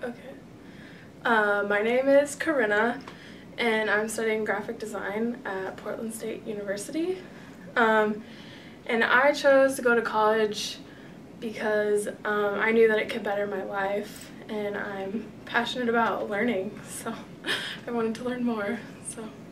now. Okay. My name is Corinna, and I'm studying graphic design at Portland State University. And I chose to go to college because I knew that it could better my life, and I'm passionate about learning, so I wanted to learn more. So.